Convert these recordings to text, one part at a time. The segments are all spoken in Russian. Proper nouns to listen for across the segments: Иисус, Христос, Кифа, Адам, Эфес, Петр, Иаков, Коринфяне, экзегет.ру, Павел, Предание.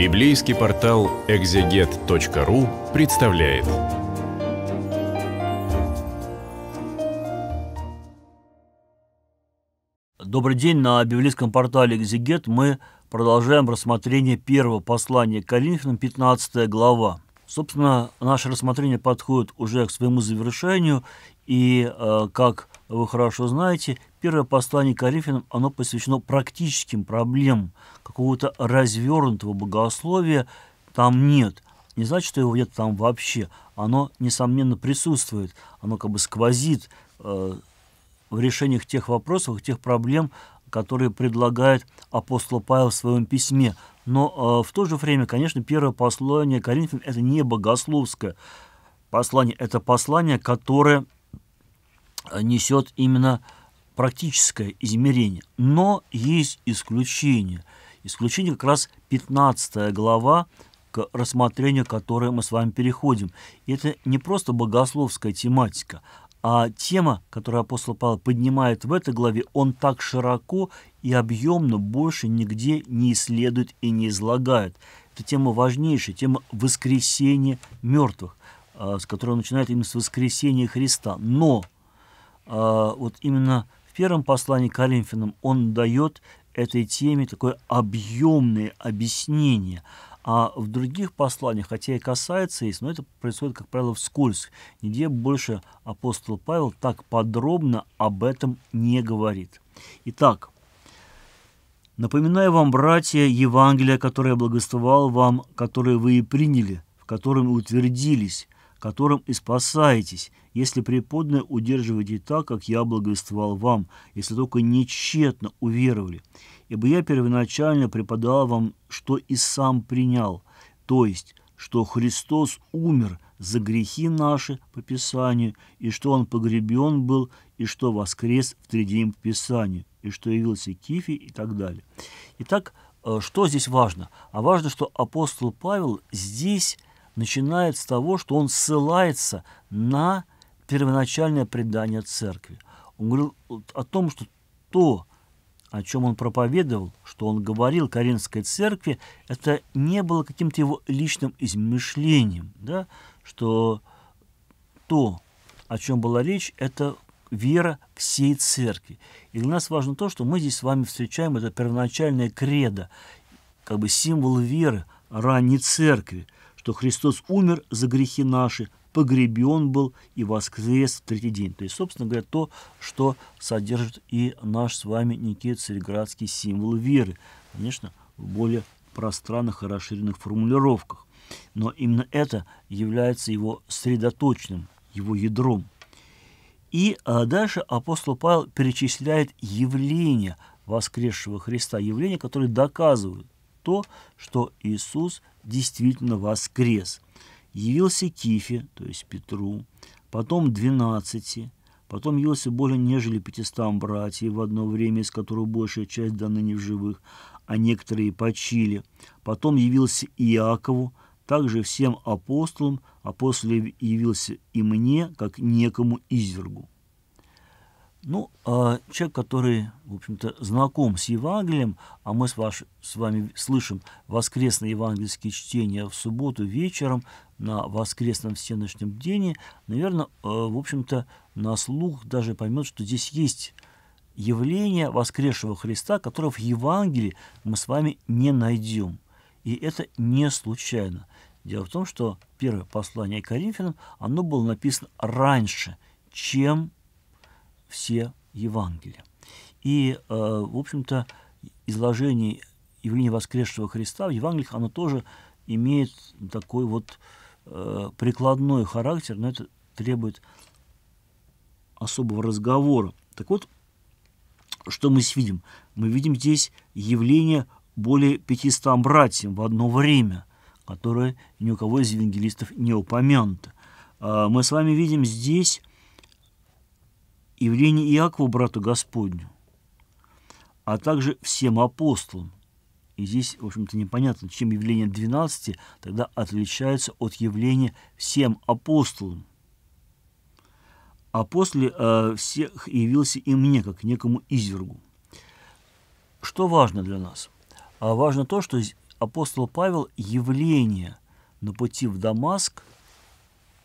Библейский портал экзегет.ру представляет. Добрый день. На библейском портале «Экзегет» мы продолжаем рассмотрение первого послания к Коринфянам, 15 глава. Собственно, наше рассмотрение подходит уже к своему завершению, и, как вы хорошо знаете, первое послание к Коринфянам, оно посвящено практическим проблемам. Какого-то развернутого богословия там нет. Не значит, что его нет там вообще. Оно, несомненно, присутствует. Оно как бы сквозит в решениях тех вопросов, тех проблем, которые предлагает апостол Павел в своем письме. Но в то же время, конечно, первое послание к Коринфянам – это не богословское послание, это послание, которое несет именно практическое измерение. Но есть исключение. Исключение как раз 15 глава, к рассмотрению которой мы с вами переходим. И это не просто богословская тематика, а тема, которую апостол Павел поднимает в этой главе, он так широко и объемно больше нигде не исследует и не излагает. Это тема важнейшая, тема воскресения мертвых, с которой он начинает именно с воскресения Христа. Но вот именно в первом послании к Коринфянам он дает этой теме такое объемное объяснение. А в других посланиях, хотя и касается есть, но это происходит, как правило, вскользь. Нигде больше апостол Павел так подробно об этом не говорит. Итак, напоминаю вам, братья, Евангелие, которое я благовествовал вам, которое вы и приняли, в котором и утвердились, которым и спасаетесь, если преподобное удерживаете так, как я благовествовал вам, если только не тщетно уверовали. Ибо я первоначально преподал вам, что и сам принял, то есть, что Христос умер за грехи наши по Писанию, и что Он погребен был, и что воскрес в третий день по Писанию, и что явился Кифе и так далее. Итак, что здесь важно? А важно, что апостол Павел здесь начинает с того, что он ссылается на первоначальное предание церкви. Он говорил о том, что то, о чем он проповедовал, что он говорил Коринфской церкви, это не было каким-то его личным измышлением, да? Что то, о чем была речь, это вера всей церкви. И для нас важно то, что мы здесь с вами встречаем это первоначальное кредо, как бы символ веры ранней церкви, что Христос умер за грехи наши, погребен был и воскрес в третий день. То есть, собственно говоря, то, что содержит и наш с вами некий цареградский символ веры. Конечно, в более пространных и расширенных формулировках. Но именно это является его средоточным, его ядром. И дальше апостол Павел перечисляет явления воскресшего Христа, явления, которые доказывают то, что Иисус действительно воскрес. Явился Кифе, то есть Петру, потом 12, потом явился более нежели 500 братьев в одно время, из которых большая часть до ныне в живых, а некоторые почили. Потом явился Иакову, также всем апостолам, а после явился и мне, как некому извергу. Ну, человек, который, в общем-то, знаком с Евангелием, а мы с вами слышим воскресные евангельские чтения в субботу вечером на воскресном всеночном бдении, наверное, в общем-то, на слух даже поймет, что здесь есть явление воскресшего Христа, которого в Евангелии мы с вами не найдем. И это не случайно. Дело в том, что первое послание к Коринфянам, оно было написано раньше, чем все Евангелия. И, в общем-то, изложение явления воскресшего Христа в Евангелиях, оно тоже имеет такой вот прикладной характер, но это требует особого разговора. Так вот, что мы здесь видим? Мы видим здесь явление более 500 братьям в одно время, которое ни у кого из евангелистов не упомянуто. Мы с вами видим здесь явление Иакову, брату Господню, а также всем апостолам. И здесь, в общем-то, непонятно, чем явление 12 тогда отличается от явления всем апостолам. А после всех явился и мне, как некому извергу. Что важно для нас? Важно то, что апостол Павел явление на пути в Дамаск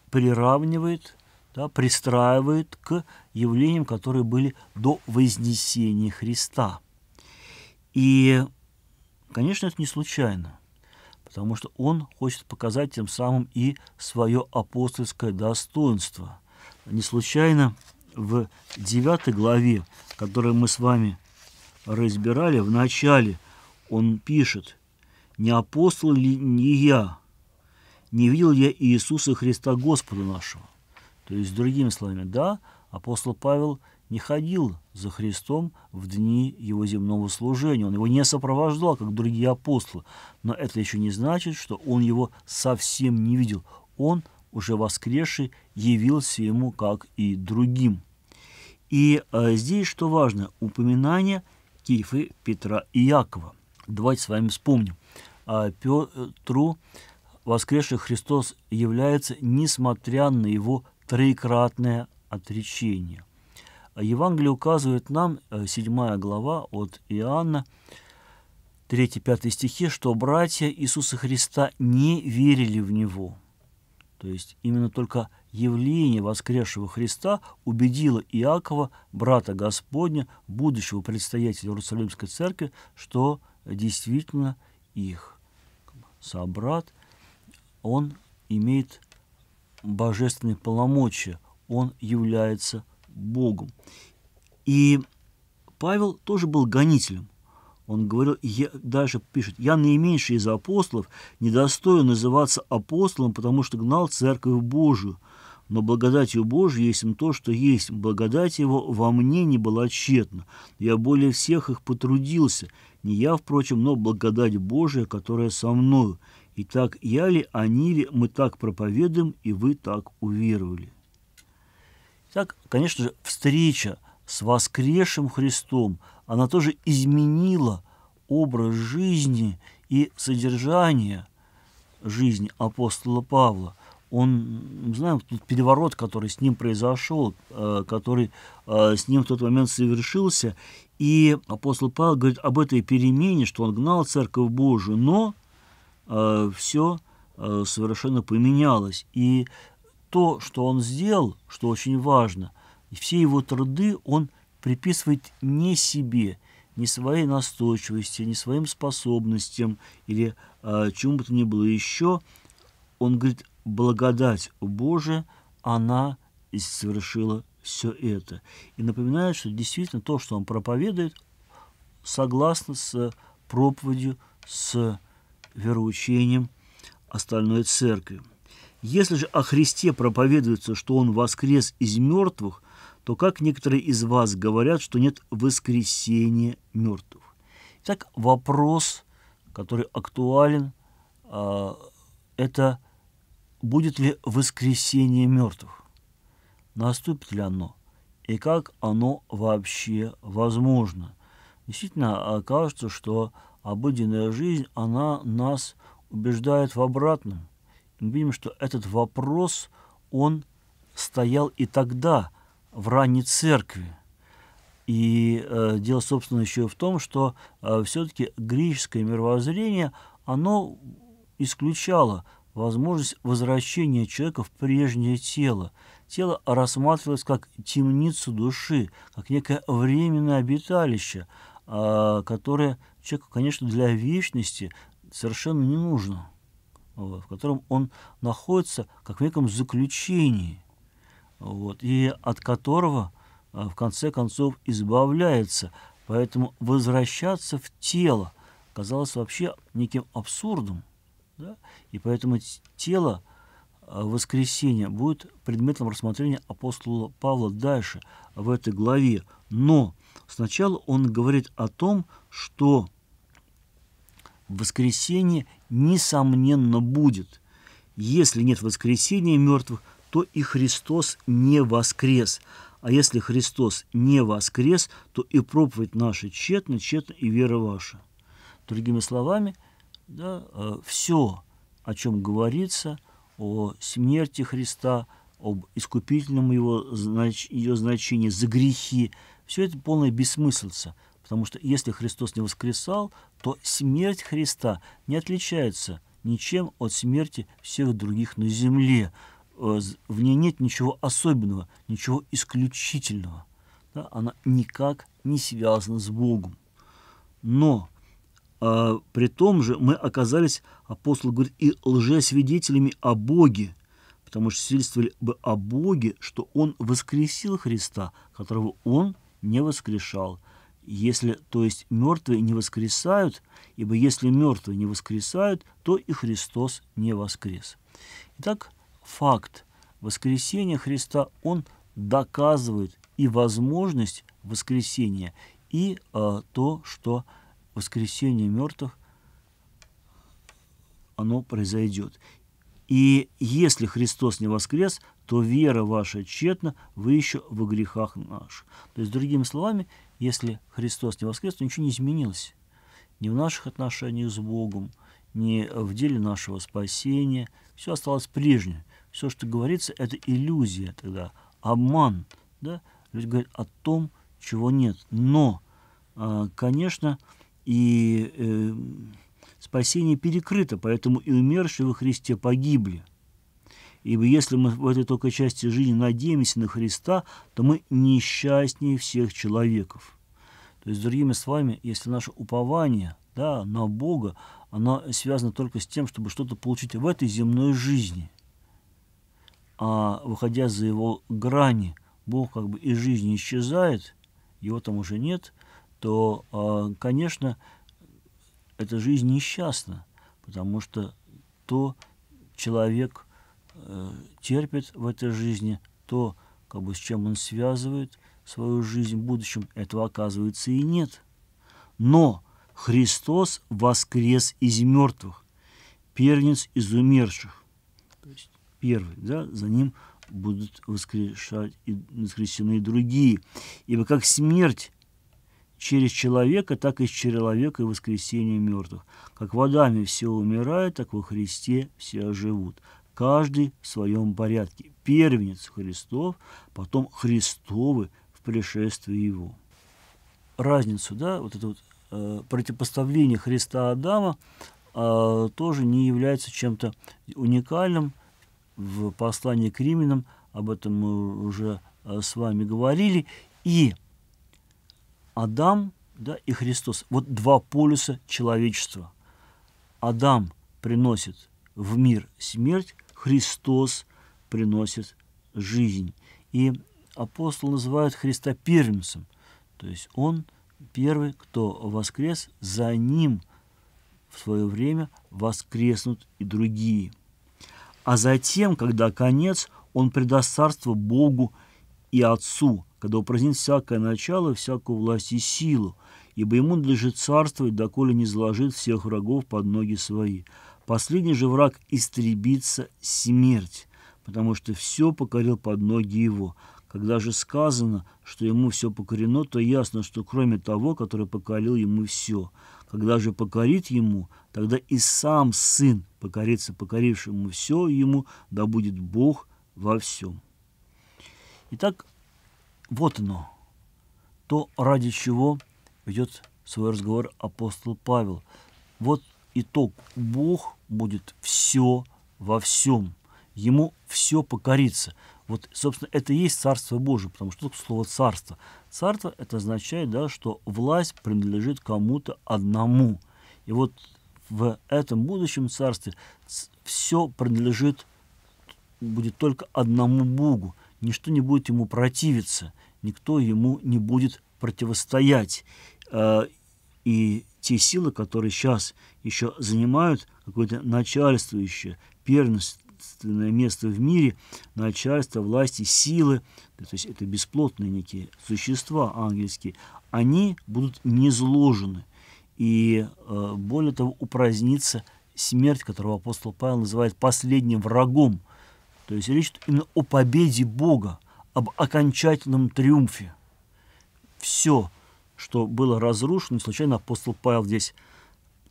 приравнивает, да, пристраивает к явлениям, которые были до вознесения Христа. И, конечно, это не случайно, потому что он хочет показать тем самым и свое апостольское достоинство. Не случайно в 9 главе, которую мы с вами разбирали, в начале он пишет: «Не апостол ли не я, не видел я Иисуса Христа Господа нашего». То есть, другими словами, да, апостол Павел не ходил за Христом в дни его земного служения, он его не сопровождал, как другие апостолы, но это еще не значит, что он его совсем не видел. Он, уже воскресший, явился ему, как и другим. И здесь, что важно, упоминание Кифы, Петра и Иакова. Давайте с вами вспомним. Петру воскресший Христос является, несмотря на его троекратное отречение. Евангелие указывает нам, 7 глава от Иоанна, 3-5 стихи, что братья Иисуса Христа не верили в Него. То есть именно только явление воскресшего Христа убедило Иакова, брата Господня, будущего предстоятеля Иерусалимской церкви, что действительно их собрат, он имеет божественные полномочия, он является Богом. И Павел тоже был гонителем. Он говорил, дальше пишет: «Я наименьший из апостолов, недостоин называться апостолом, потому что гнал церковь Божию. Но благодатью Божией есть то, что есть. Благодать его во мне не была тщетна. Я более всех их потрудился. Не я, впрочем, но благодать Божия, которая со мною. Итак, я ли, они ли, мы так проповедуем, и вы так уверовали». Итак, конечно же, встреча с воскресшим Христом, она тоже изменила образ жизни и содержание жизни апостола Павла. Он, знаем, тот переворот, который с ним произошел, который с ним в тот момент совершился. И апостол Павел говорит об этой перемене, что он гнал церковь Божию, но все совершенно поменялось. И то, что он сделал, что очень важно, и все его труды он приписывает не себе, не своей настойчивости, не своим способностям или чему бы то ни было еще. Он говорит, благодать Божия, она совершила все это. И напоминает, что действительно то, что он проповедует, согласно с проповедью, с вероучением остальной церкви. Если же о Христе проповедуется, что Он воскрес из мертвых, то как некоторые из вас говорят, что нет воскресения мертвых? Итак, вопрос, который актуален, это будет ли воскресение мертвых? Наступит ли оно? И как оно вообще возможно? Действительно, кажется, что обыденная жизнь, она нас убеждает в обратном. Мы видим, что этот вопрос, он стоял и тогда, в ранней церкви. И дело, собственно, еще в том, что все-таки греческое мировоззрение, оно исключало возможность возвращения человека в прежнее тело. Тело рассматривалось как темницу души, как некое временное обиталище, которое человеку, конечно, для вечности совершенно не нужно, в котором он находится как в неком заключении, и от которого, в конце концов, избавляется. Поэтому возвращаться в тело казалось вообще неким абсурдом, да? И поэтому тело воскресения будет предметом рассмотрения апостола Павла дальше, в этой главе. Но сначала он говорит о том, что воскресение несомненно будет. Если нет воскресения мертвых, то и Христос не воскрес. А если Христос не воскрес, то и проповедь наша тщетна, тщетна и вера ваша. Другими словами, да, все, о чем говорится, о смерти Христа, об искупительном ее значении за грехи, все это полная бессмыслица, Потому что если Христос не воскресал, то смерть Христа не отличается ничем от смерти всех других на земле. В ней нет ничего особенного, ничего исключительного. Да? Она никак не связана с Богом. Но при том же мы оказались, апостол говорит, и лжесвидетелями о Боге, потому что свидетельствовали бы о Боге, что Он воскресил Христа, которого Он не воскрешал. Если, то есть, мертвые не воскресают, ибо если мертвые не воскресают, то и Христос не воскрес. Итак, факт воскресения Христа, он доказывает и возможность воскресения, и то, что воскресение мертвых, оно произойдет. И если Христос не воскрес, то вера ваша тщетна, вы еще во грехах наших. То есть, другими словами, если Христос не воскрес, то ничего не изменилось. Ни в наших отношениях с Богом, ни в деле нашего спасения. Все осталось прежним. Все, что говорится, это иллюзия тогда, обман. Да? Люди говорят о том, чего нет. Но, конечно, и спасение перекрыто, поэтому и умершие во Христе погибли. Ибо если мы в этой только части жизни надеемся на Христа, то мы несчастнее всех человеков. То есть, другими словами, если наше упование, да, на Бога, оно связано только с тем, чтобы что-то получить в этой земной жизни, а выходя за его грани, Бог как бы из жизни исчезает, его там уже нет, то, конечно, эта жизнь несчастна, потому что то человек терпит в этой жизни, то, как бы, с чем он связывает свою жизнь в будущем, этого, оказывается, и нет. Но Христос воскрес из мертвых, первенец из умерших. То есть первый, да, за ним будут воскрешены и другие. Ибо как смерть через человека, так и с человека и воскресение мертвых. Как в Адаме все умирают, так во Христе все живут. Каждый в своем порядке. Первенец Христов, потом Христовы в пришествии Его. Разницу, да, вот это вот противопоставление Христа Адама тоже не является чем-то уникальным. В послании к Римлянам об этом мы уже с вами говорили. И Адам, да, и Христос. Вот два полюса человечества. Адам приносит в мир смерть, Христос приносит жизнь. И апостол называет Христа первенцем. То есть он первый, кто воскрес, за ним в свое время воскреснут и другие. А затем, когда конец, он предаст царство Богу и Отцу, когда упразднит всякое начало, всякую власть и силу, ибо ему надлежит царствовать, доколе не заложит всех врагов под ноги свои. Последний же враг истребится смерть, потому что все покорил под ноги его. Когда же сказано, что ему все покорено, то ясно, что кроме того, который покорил ему все. Когда же покорит ему, тогда и сам сын покорится покорившему все ему, да будет Бог во всем. Итак, вот оно, то, ради чего ведет свой разговор апостол Павел. Вот итог. Бог будет все во всем. Ему все покорится. Вот, собственно, это и есть Царство Божие, потому что тут слово «царство». Царство – это означает, да, что власть принадлежит кому-то одному. И вот в этом будущем царстве все принадлежит, будет только одному Богу. Ничто не будет ему противиться, никто ему не будет противостоять. И те силы, которые сейчас еще занимают какое-то начальствующее, первенственное место в мире, начальство, власти, силы, то есть это бесплотные некие существа ангельские, они будут низложены. И более того, упразднится смерть, которую апостол Павел называет последним врагом. То есть речь идет именно о победе Бога, об окончательном триумфе. Все, что было разрушено, случайно апостол Павел здесь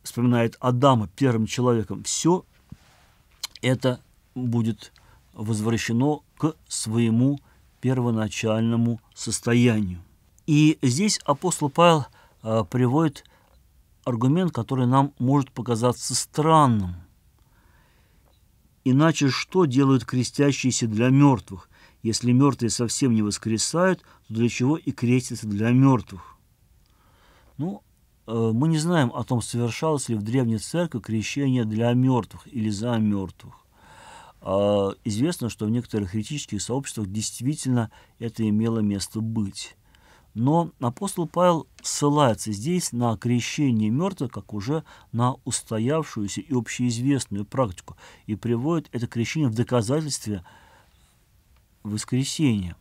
вспоминает Адама первым человеком, все это будет возвращено к своему первоначальному состоянию. И здесь апостол Павел приводит аргумент, который нам может показаться странным. Иначе что делают крестящиеся для мертвых? Если мертвые совсем не воскресают, то для чего и крестятся для мертвых? Ну, мы не знаем о том, совершалось ли в Древней Церкви крещение для мертвых или за мертвых. Известно, что в некоторых еретических сообществах действительно это имело место быть. Но апостол Павел ссылается здесь на крещение мертвых, как уже на устоявшуюся и общеизвестную практику, и приводит это крещение в доказательстве воскресения.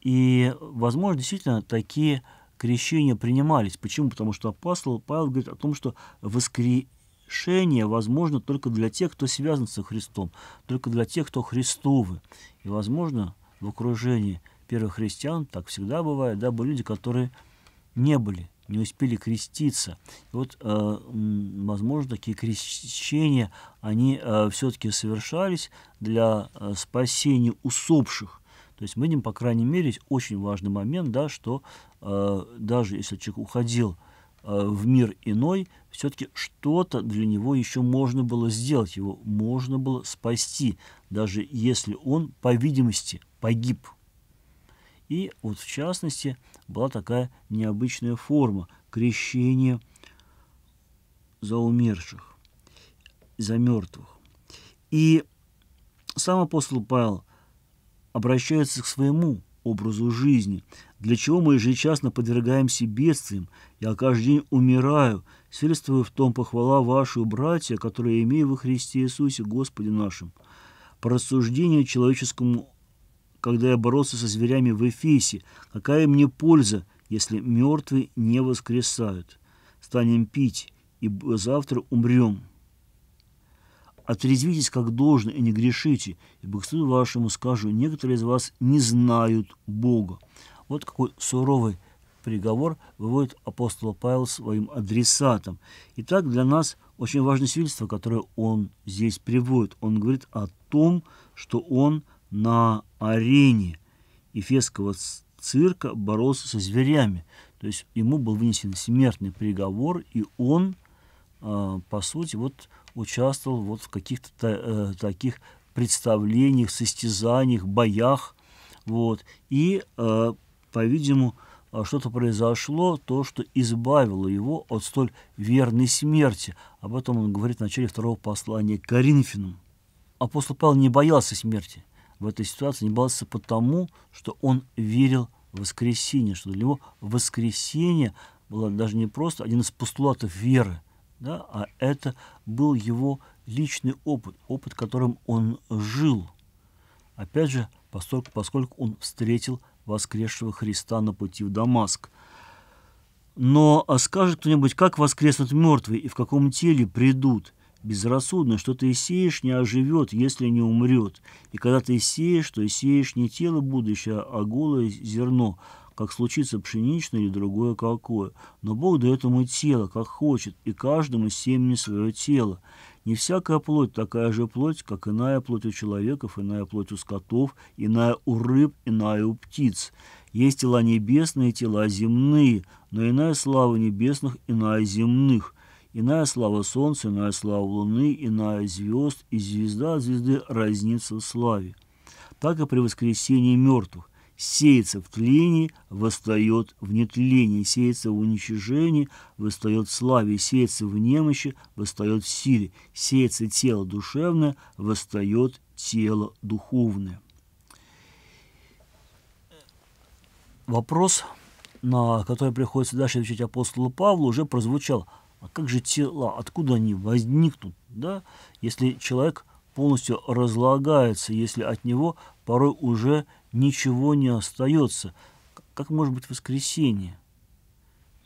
И, возможно, действительно такие крещения принимались. Почему? Потому что апостол Павел говорит о том, что воскрешение возможно только для тех, кто связан со Христом, только для тех, кто Христовы. И, возможно, в окружении первых христиан, так всегда бывает, да, были люди, которые не были, не успели креститься. И вот, возможно, такие крещения, они все-таки совершались для спасения усопших. То есть мы видим, по крайней мере, очень важный момент, да, что даже если человек уходил в мир иной, все-таки что-то для него еще можно было сделать, его можно было спасти, даже если он, по видимости, погиб. И вот, в частности, была такая необычная форма крещения за умерших, за мертвых. И сам апостол Павел обращается к своему образу жизни, для чего мы ежечасно подвергаемся бедствиям. Я каждый день умираю, свидетельствую в том похвала вашу, братья, которые имею во Христе Иисусе Господе нашим. По рассуждению человеческому, когда я боролся со зверями в Эфесе, какая мне польза, если мертвые не воскресают? Станем пить, и завтра умрем. Отрезвитесь, как должно, и не грешите, ибо к стыду вашему скажу, некоторые из вас не знают Бога. Вот какой суровый приговор выводит апостол Павел своим адресатам. Итак, для нас очень важное свидетельство, которое он здесь приводит. Он говорит о том, что он на арене Эфесского цирка боролся со зверями. То есть ему был вынесен смертный приговор, и он, по сути, вот, участвовал вот в каких-то таких представлениях, состязаниях, боях. Вот. И, по-видимому, что-то произошло, то, что избавило его от столь верной смерти. Об этом он говорит в начале второго послания к Коринфянам. Апостол Павел не боялся смерти. В этой ситуации не боялся потому, что он верил в воскресение, что для него воскресение было даже не просто один из постулатов веры, да, а это был его личный опыт, опыт, которым он жил. Опять же, поскольку он встретил воскресшего Христа на пути в Дамаск. Но скажет кто-нибудь, как воскреснут мертвые и в каком теле придут? Безрассудно, что ты сеешь, не оживет, если не умрет. И когда ты сеешь, то сеешь не тело будущее, а голое зерно, как случится пшеничное или другое какое. Но Бог дает ему тело, как хочет, и каждому семя свое тело. Не всякая плоть такая же плоть, как иная плоть у человеков, иная плоть у скотов, иная у рыб, иная у птиц. Есть тела небесные, тела земные, но иная слава небесных, иная земных. Иная слава солнца, иная слава луны, иная звезд, и звезда от звезды разнится в славе. Так и при воскресении мертвых. Сеется в тлении, восстает в нетлении, сеется в уничижении, восстает в славе, сеется в немощи, восстает в силе, сеется тело душевное, восстает тело духовное. Вопрос, на который приходится дальше отвечать апостолу Павлу, уже прозвучал. А как же тела, откуда они возникнут, да? Если человек полностью разлагается, если от него порой уже ничего не остается? Как может быть воскресение?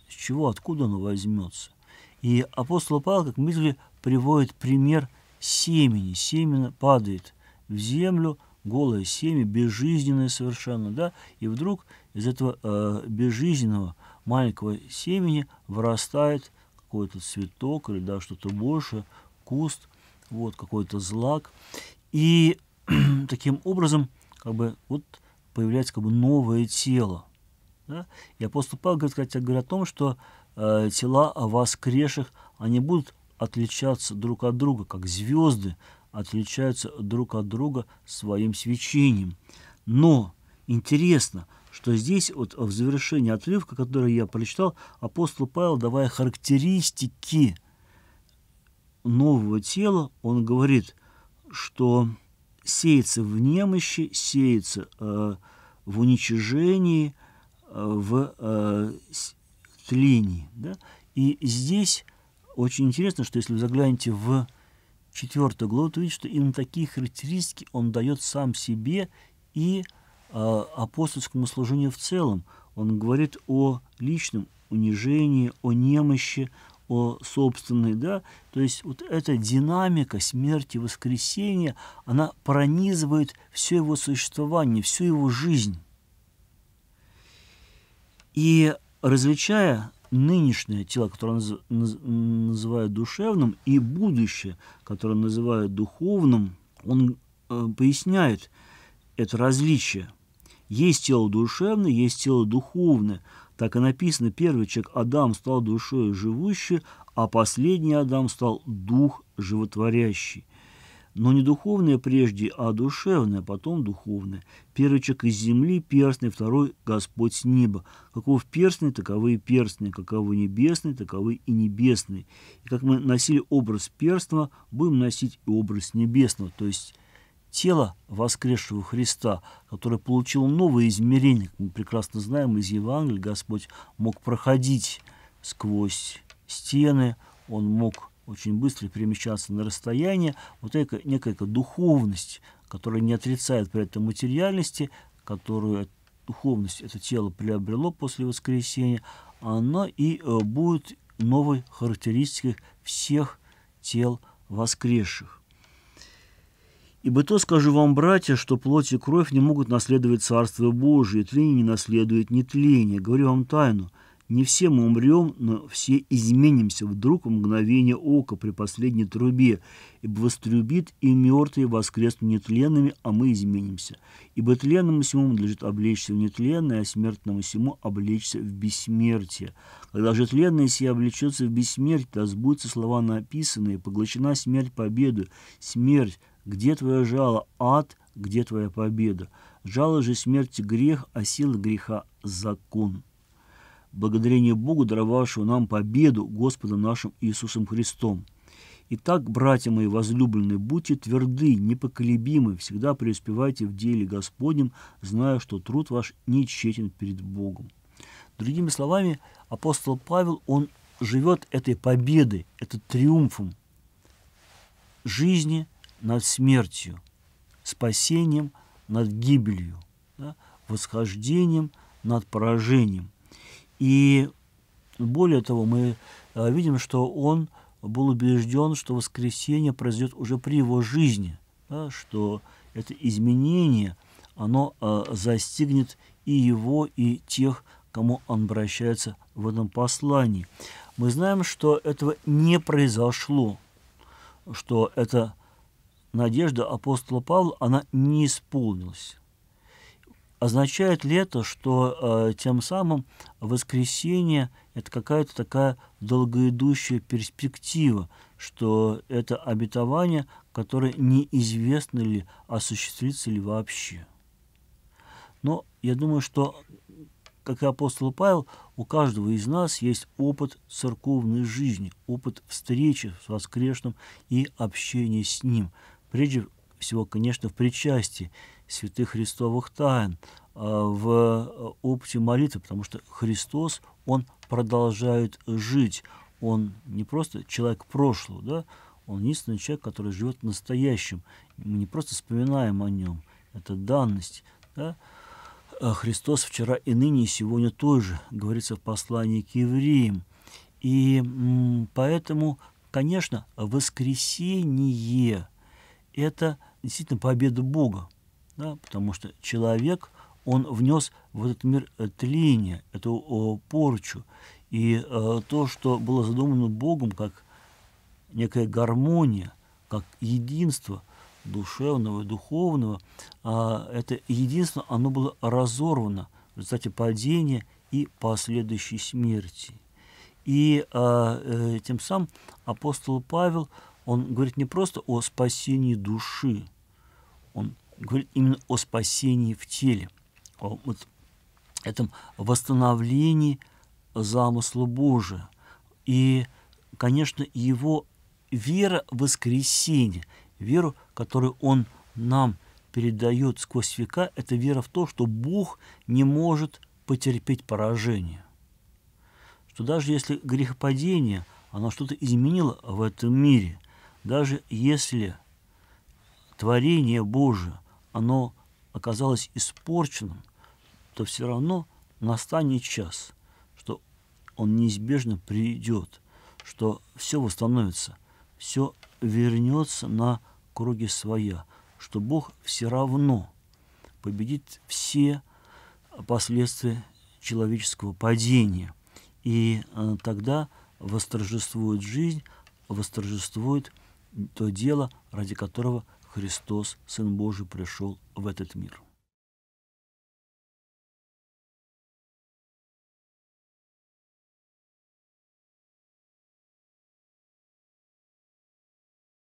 С чего, откуда оно возьмется? И апостол Павел, как мы видели, приводит пример семени. Семя падает в землю, голое семя, безжизненное совершенно, да? И вдруг из этого безжизненного маленького семени вырастает какой-то цветок или, да, что-то больше, куст, вот какой-то злак. И таким образом как бы вот появляется как бы новое тело. Да? И апостол Павел говорит о том, что тела о воскресших, они будут отличаться друг от друга, как звезды отличаются друг от друга своим свечением. Но интересно, что здесь вот в завершении отрывка, который я прочитал, апостол Павел, давая характеристики нового тела, он говорит, что сеется в немощи, сеется в уничижении, в тлении. Да? И здесь очень интересно, что если вы заглянете в 4 главу, то видите, что именно такие характеристики он дает сам себе и апостольскому служению в целом. Он говорит о личном унижении, о немощи, о собственной, да, то есть вот эта динамика смерти, воскресения, она пронизывает все его существование, всю его жизнь. И различая нынешнее тело, которое называют душевным, и будущее, которое называют духовным, он поясняет это различие. Есть тело душевное, есть тело духовное. Так и написано, первый человек Адам стал душой живущей, а последний Адам стал дух животворящий. Но не духовное прежде, а душевное, потом духовное. Первый человек из земли перстный, второй Господь с неба. Каков перстный, таковы и перстные, каковы небесные, таковы и небесные. И как мы носили образ перстного, будем носить и образ небесного, то есть тело воскресшего Христа, которое получило новое измерение, как мы прекрасно знаем из Евангелия, Господь мог проходить сквозь стены, Он мог очень быстро перемещаться на расстояние. Вот это некая духовность, которая не отрицает при этом материальности, которую духовность это тело приобрело после воскресения, она и будет новой характеристикой всех тел воскресших. «Ибо то скажу вам, братья, что плоть и кровь не могут наследовать Царство Божие, тление не наследует нетление. Говорю вам тайну, не все мы умрем, но все изменимся вдруг в мгновение ока при последней трубе, ибо вострубит и мертвые воскреснут нетленными, а мы изменимся. Ибо тленному сему надлежит облечься в нетленное, а смертному сему облечься в бессмертие. Когда же тленное сие облечется в бессмертие, то сбудутся слова написанные, поглощена смерть победу, смерть, где твое жало, ад, где твоя победа? Жало же смерти грех, а сила греха закон. Благодарение Богу, даровавшего нам победу Господом нашим Иисусом Христом. Итак, братья мои возлюбленные, будьте тверды, непоколебимы, всегда преуспевайте в деле Господнем, зная, что труд ваш не тщетен перед Богом». Другими словами, апостол Павел, он живет этой победой, этим триумфом жизни над смертью, спасением над гибелью, да, восхождением над поражением. И более того, мы видим, что он был убежден, что воскресение произойдет уже при его жизни, да, что это изменение, оно застигнет и его, и тех, кому он обращается в этом послании. Мы знаем, что этого не произошло, что это надежда апостола Павла, она не исполнилась. Означает ли это, что тем самым воскресение – это какая-то такая долгоидущая перспектива, что это обетование, которое неизвестно ли, осуществится ли вообще? Но я думаю, что, как и апостол Павел, у каждого из нас есть опыт церковной жизни, опыт встречи с воскресшим и общения с ним. Прежде всего, конечно, в причастии святых христовых тайн, в опыте молитвы, потому что Христос, Он продолжает жить. Он не просто человек прошлого, да? Он единственный человек, который живет в настоящем. Мы не просто вспоминаем о Нем, это данность. Да? Христос вчера и ныне, и сегодня тоже, говорится в послании к евреям. И поэтому, конечно, воскресение – это действительно победа Бога, да, потому что человек, он внес в этот мир тление, эту порчу. И то, что было задумано Богом как некая гармония, как единство душевного и духовного, это единство, оно было разорвано в результате падения и последующей смерти. И тем самым апостол Павел, он говорит не просто о спасении души, он говорит именно о спасении в теле, о вот этом восстановлении замысла Божия. И, конечно, его вера в воскресение, веру, которую он нам передает сквозь века, это вера в то, что Бог не может потерпеть поражение. Что даже если грехопадение, оно что-то изменило в этом мире, даже если творение Божие, оно оказалось испорченным, то все равно настанет час, что он неизбежно придет, что все восстановится, все вернется на круги своя, что Бог все равно победит все последствия человеческого падения. И тогда восторжествует жизнь, восторжествует то дело, ради которого Христос, Сын Божий, пришел в этот мир.